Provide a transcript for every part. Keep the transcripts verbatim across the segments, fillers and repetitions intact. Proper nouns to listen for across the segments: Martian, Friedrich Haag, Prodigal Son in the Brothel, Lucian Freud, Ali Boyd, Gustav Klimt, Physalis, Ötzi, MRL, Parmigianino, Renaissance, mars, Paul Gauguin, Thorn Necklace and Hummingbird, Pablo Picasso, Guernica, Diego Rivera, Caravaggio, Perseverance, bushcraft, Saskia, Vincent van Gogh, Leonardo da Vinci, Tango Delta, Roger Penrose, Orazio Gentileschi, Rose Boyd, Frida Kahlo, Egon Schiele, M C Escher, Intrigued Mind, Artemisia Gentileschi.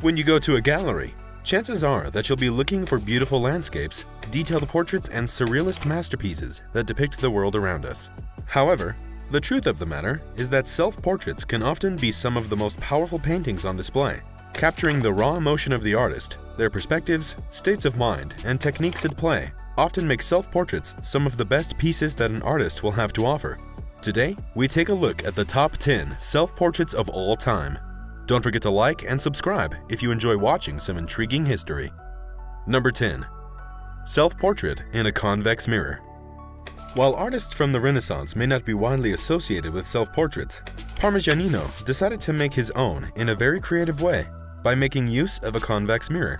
When you go to a gallery, chances are that you'll be looking for beautiful landscapes, detailed portraits, and surrealist masterpieces that depict the world around us. However, the truth of the matter is that self-portraits can often be some of the most powerful paintings on display, capturing the raw emotion of the artist. Their perspectives, states of mind, and techniques at play often make self-portraits some of the best pieces that an artist will have to offer. Today, we take a look at the top ten self-portraits of all time. Don't forget to like and subscribe if you enjoy watching some intriguing history. Number ten. Self-portrait in a convex mirror. While artists from the Renaissance may not be widely associated with self-portraits, Parmigianino decided to make his own in a very creative way by making use of a convex mirror.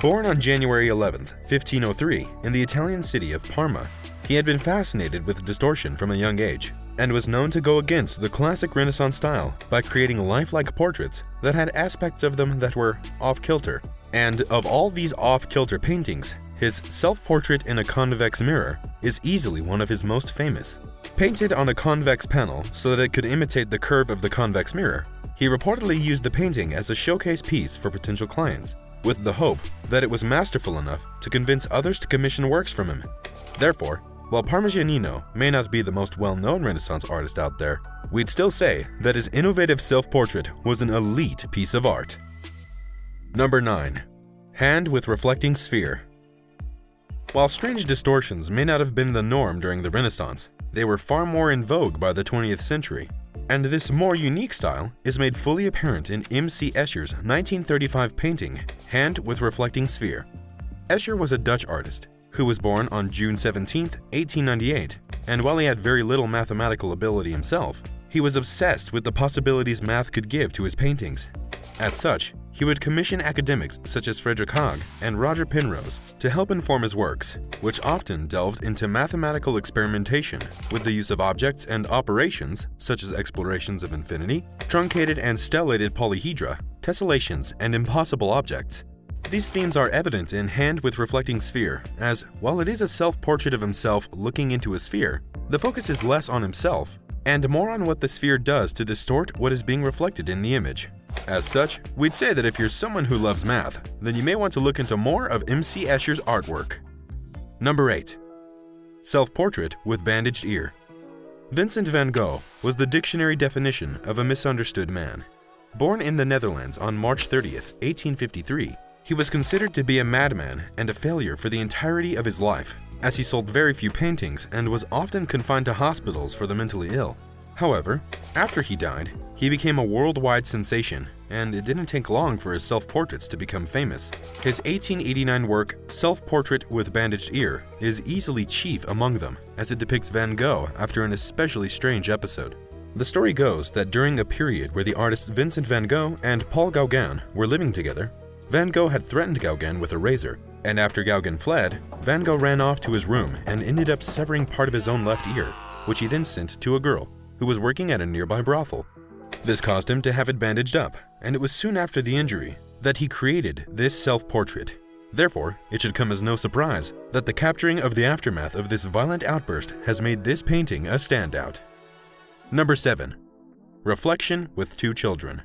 Born on January eleventh, fifteen oh three, in the Italian city of Parma, he had been fascinated with distortion from a young age and was known to go against the classic Renaissance style by creating lifelike portraits that had aspects of them that were off-kilter. And of all these off-kilter paintings, his self-portrait in a convex mirror is easily one of his most famous. Painted on a convex panel so that it could imitate the curve of the convex mirror, he reportedly used the painting as a showcase piece for potential clients, with the hope that it was masterful enough to convince others to commission works from him. Therefore, while Parmigianino may not be the most well-known Renaissance artist out there, we'd still say that his innovative self-portrait was an elite piece of art. Number nine. Hand with reflecting sphere. While strange distortions may not have been the norm during the Renaissance, they were far more in vogue by the twentieth century, and this more unique style is made fully apparent in M C Escher's nineteen thirty-five painting, Hand with Reflecting Sphere. Escher was a Dutch artist who was born on June seventeenth, eighteen ninety-eight, and while he had very little mathematical ability himself, he was obsessed with the possibilities math could give to his paintings. As such, he would commission academics such as Friedrich Haag and Roger Penrose to help inform his works, which often delved into mathematical experimentation with the use of objects and operations such as explorations of infinity, truncated and stellated polyhedra, tessellations, and impossible objects. These themes are evident in Hand with Reflecting Sphere, as while it is a self-portrait of himself looking into a sphere, the focus is less on himself and more on what the sphere does to distort what is being reflected in the image. As such, we'd say that if you're someone who loves math, then you may want to look into more of M C Escher's artwork. Number eight. Self-portrait with bandaged ear. Vincent van Gogh was the dictionary definition of a misunderstood man. Born in the Netherlands on March thirtieth, eighteen fifty-three, he was considered to be a madman and a failure for the entirety of his life, as he sold very few paintings and was often confined to hospitals for the mentally ill. However, after he died, he became a worldwide sensation, and it didn't take long for his self-portraits to become famous. His eighteen eighty-nine work, Self-Portrait with Bandaged Ear, is easily chief among them, as it depicts Van Gogh after an especially strange episode. The story goes that during a period where the artists Vincent van Gogh and Paul Gauguin were living together, Van Gogh had threatened Gauguin with a razor, and after Gauguin fled, Van Gogh ran off to his room and ended up severing part of his own left ear, which he then sent to a girl who was working at a nearby brothel. This caused him to have it bandaged up, and it was soon after the injury that he created this self-portrait. Therefore, it should come as no surprise that the capturing of the aftermath of this violent outburst has made this painting a standout. Number seven. Reflection with two children.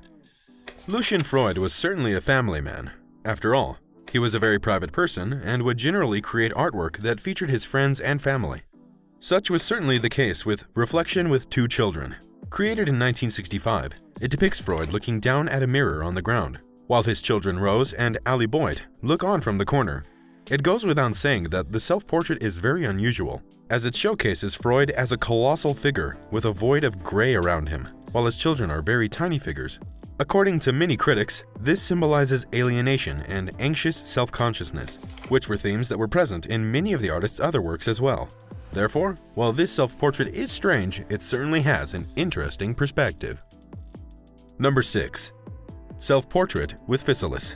Lucian Freud was certainly a family man. After all, he was a very private person and would generally create artwork that featured his friends and family. Such was certainly the case with Reflection with Two Children. Created in nineteen sixty-five, it depicts Freud looking down at a mirror on the ground, while his children Rose and Ali Boyd look on from the corner. It goes without saying that the self-portrait is very unusual, as it showcases Freud as a colossal figure with a void of gray around him, while his children are very tiny figures. According to many critics, this symbolizes alienation and anxious self-consciousness, which were themes that were present in many of the artist's other works as well. Therefore, while this self-portrait is strange, it certainly has an interesting perspective. Number six. Self-portrait with Physalis.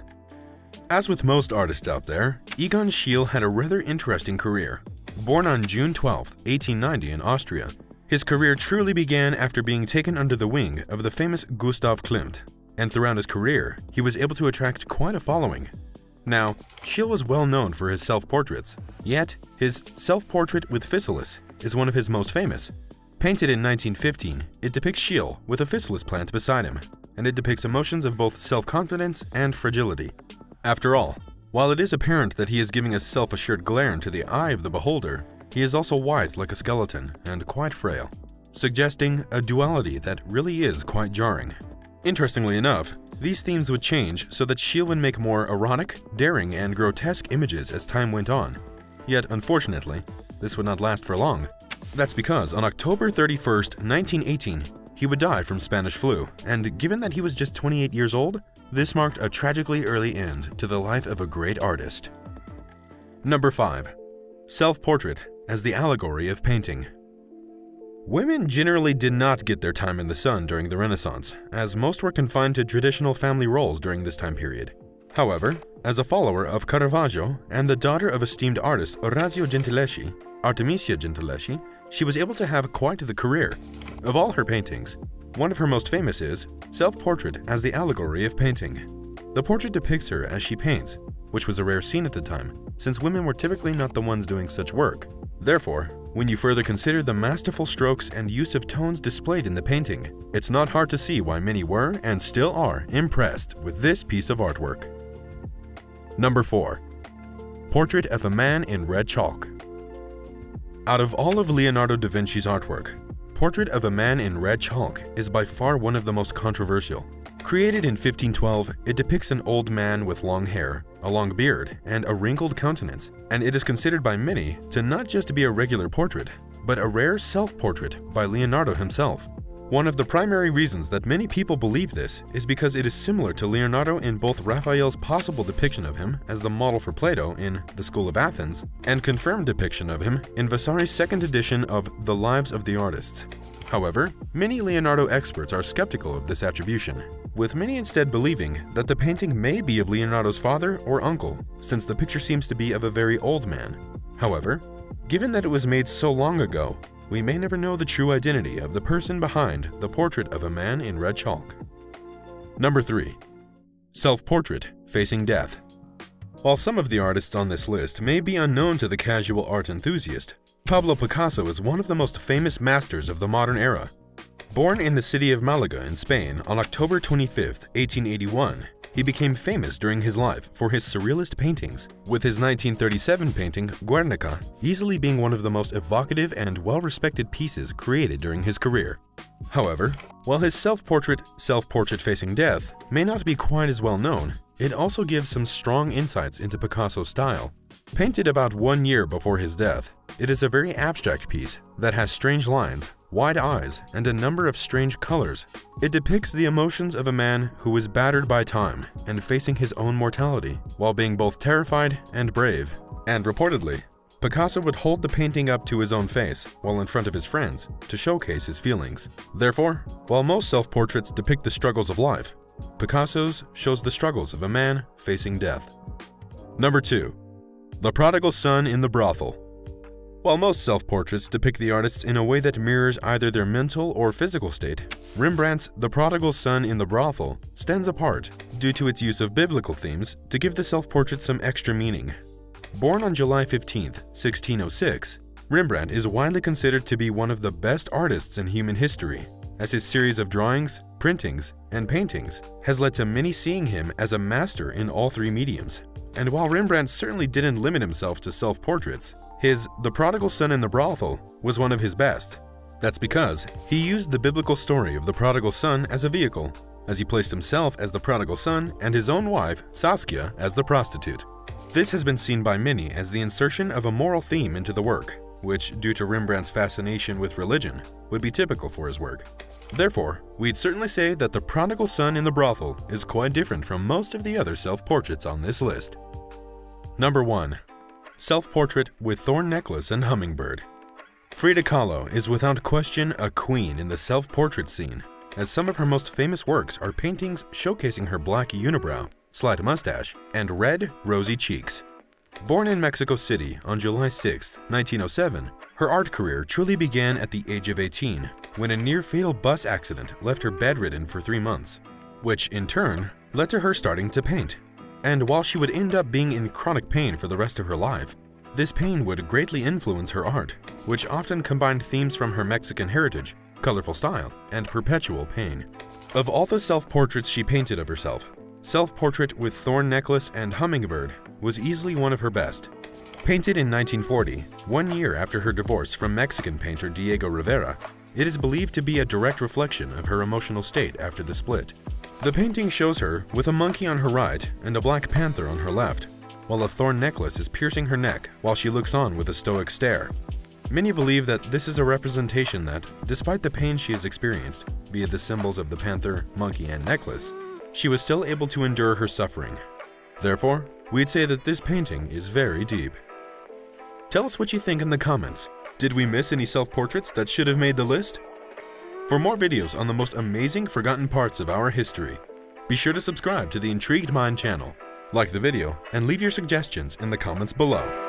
As with most artists out there, Egon Schiele had a rather interesting career. Born on June twelfth, eighteen ninety in Austria, his career truly began after being taken under the wing of the famous Gustav Klimt, and throughout his career, he was able to attract quite a following. Now, Schiele was well known for his self-portraits, yet his Self-Portrait with Physalis is one of his most famous. Painted in nineteen fifteen, it depicts Schiele with a Physalis plant beside him. and it depicts emotions of both self-confidence and fragility. After all, while it is apparent that he is giving a self-assured glare into the eye of the beholder, he is also white like a skeleton and quite frail, suggesting a duality that really is quite jarring. Interestingly enough, these themes would change so that Schiele would make more erotic, daring, and grotesque images as time went on. Yet, unfortunately, this would not last for long. That's because on October thirty-first, nineteen eighteen, he would die from Spanish flu, and given that he was just twenty-eight years old, this marked a tragically early end to the life of a great artist. Number five. Self-portrait as the allegory of painting. Women generally did not get their time in the sun during the Renaissance, as most were confined to traditional family roles during this time period. However, as a follower of Caravaggio and the daughter of esteemed artist Orazio Gentileschi, Artemisia Gentileschi, she was able to have quite the career. Of all her paintings, one of her most famous is Self-Portrait as the Allegory of Painting. The portrait depicts her as she paints, which was a rare scene at the time, since women were typically not the ones doing such work. Therefore, when you further consider the masterful strokes and use of tones displayed in the painting, it's not hard to see why many were and still are impressed with this piece of artwork. Number four. Portrait of a Man in Red Chalk. Out of all of Leonardo da Vinci's artwork, Portrait of a Man in Red Chalk is by far one of the most controversial. Created in fifteen twelve, it depicts an old man with long hair, a long beard, and a wrinkled countenance, and it is considered by many to not just be a regular portrait, but a rare self-portrait by Leonardo himself. One of the primary reasons that many people believe this is because it is similar to Leonardo in both Raphael's possible depiction of him as the model for Plato in The School of Athens and confirmed depiction of him in Vasari's second edition of The Lives of the Artists. However, many Leonardo experts are skeptical of this attribution, with many instead believing that the painting may be of Leonardo's father or uncle, since the picture seems to be of a very old man. However, given that it was made so long ago, we may never know the true identity of the person behind the portrait of a man in red chalk. Number three. Self-portrait facing death. While some of the artists on this list may be unknown to the casual art enthusiast, Pablo Picasso is one of the most famous masters of the modern era. Born in the city of Malaga in Spain on October twenty-fifth, eighteen eighty-one, he became famous during his life for his surrealist paintings, with his nineteen thirty-seven painting Guernica easily being one of the most evocative and well-respected pieces created during his career. However, while his self-portrait, Self-Portrait Facing Death, may not be quite as well known, it also gives some strong insights into Picasso's style. Painted about one year before his death, it is a very abstract piece that has strange lines, wide eyes, and a number of strange colors. It depicts the emotions of a man who is battered by time and facing his own mortality, while being both terrified and brave. And reportedly, Picasso would hold the painting up to his own face while in front of his friends to showcase his feelings. Therefore, while most self-portraits depict the struggles of life, Picasso's shows the struggles of a man facing death. Number two. The Prodigal Son in the Brothel. While most self-portraits depict the artists in a way that mirrors either their mental or physical state, Rembrandt's The Prodigal Son in the Brothel stands apart due to its use of biblical themes to give the self-portrait some extra meaning. Born on July fifteenth, sixteen oh six, Rembrandt is widely considered to be one of the best artists in human history, as his series of drawings, printings, and paintings has led to many seeing him as a master in all three mediums. And while Rembrandt certainly didn't limit himself to self-portraits, his The Prodigal Son in the Brothel was one of his best. That's because he used the biblical story of the prodigal son as a vehicle, as he placed himself as the prodigal son and his own wife, Saskia, as the prostitute. This has been seen by many as the insertion of a moral theme into the work, which, due to Rembrandt's fascination with religion, would be typical for his work. Therefore, we'd certainly say that The Prodigal Son in the Brothel is quite different from most of the other self-portraits on this list. Number one. Self-portrait with thorn necklace and hummingbird. Frida Kahlo is without question a queen in the self-portrait scene, as some of her most famous works are paintings showcasing her black unibrow, slight mustache, and red, rosy cheeks. Born in Mexico City on July sixth, nineteen oh seven, her art career truly began at the age of eighteen, when a near-fatal bus accident left her bedridden for three months, which, in turn, led to her starting to paint. And while she would end up being in chronic pain for the rest of her life, this pain would greatly influence her art, which often combined themes from her Mexican heritage colorful style, and perpetual pain. Of all the self-portraits she painted of herself, Self-Portrait with Thorn Necklace and Hummingbird was easily one of her best. Painted in nineteen forty, one year after her divorce from Mexican painter Diego Rivera, it is believed to be a direct reflection of her emotional state after the split. The painting shows her with a monkey on her right and a black panther on her left, while a thorn necklace is piercing her neck while she looks on with a stoic stare. Many believe that this is a representation that, despite the pain she has experienced, via the symbols of the panther, monkey, and necklace, she was still able to endure her suffering. Therefore, we'd say that this painting is very deep. Tell us what you think in the comments. Did we miss any self-portraits that should have made the list? For more videos on the most amazing forgotten parts of our history, be sure to subscribe to the Intrigued Mind channel, like the video, and leave your suggestions in the comments below.